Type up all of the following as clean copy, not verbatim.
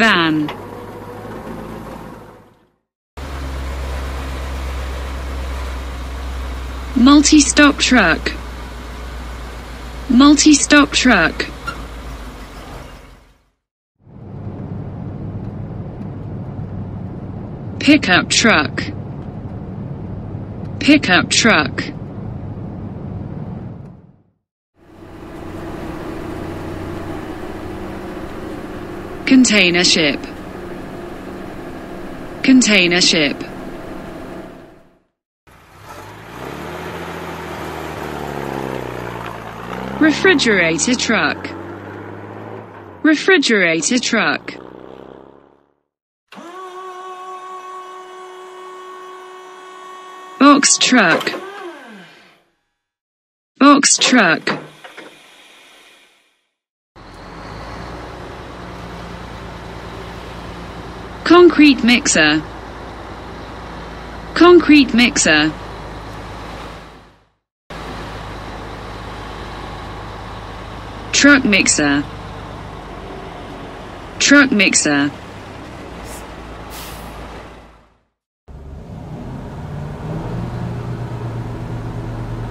van, multi-stop truck, pickup truck, container ship, refrigerator truck, box truck, concrete mixer, truck mixer,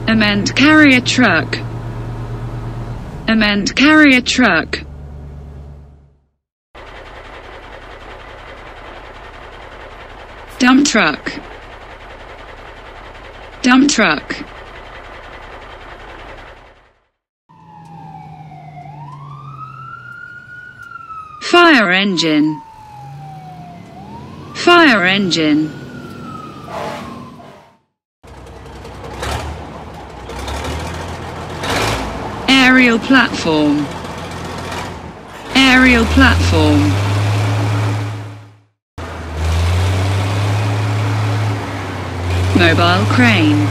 cement carrier truck, dump truck, fire engine, aerial platform, mobile crane,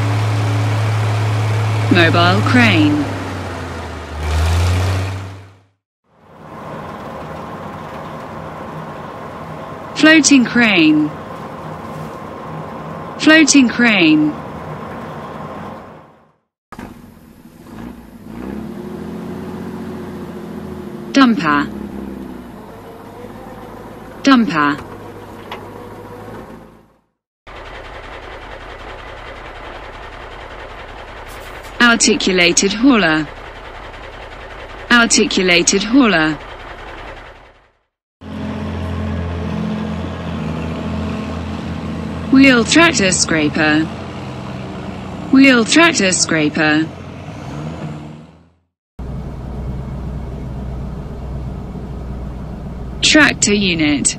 floating crane, dumper, articulated hauler, wheel tractor-scraper, tractor unit,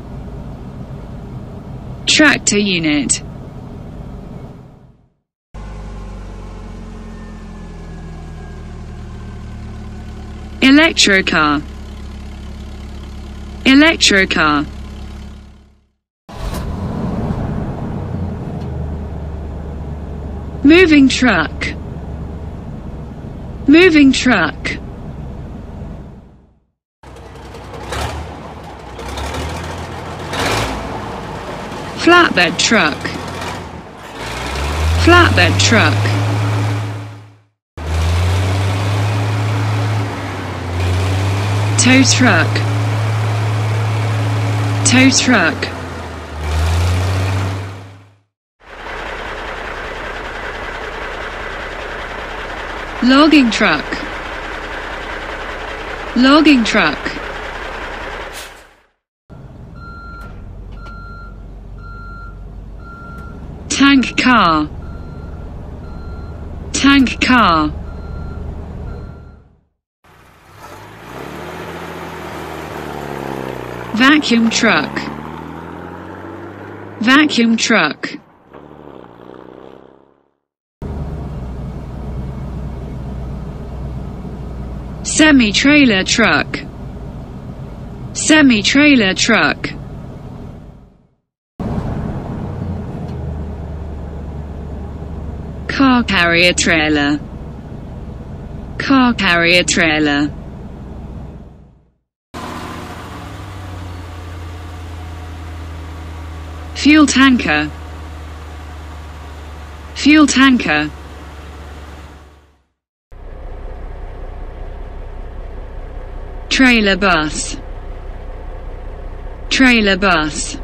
electrocar, moving truck, flatbed truck, tow truck, logging truck, tank car, vacuum truck, semi-trailer truck, car carrier trailer, fuel tanker, Trailer bus. Trailer bus.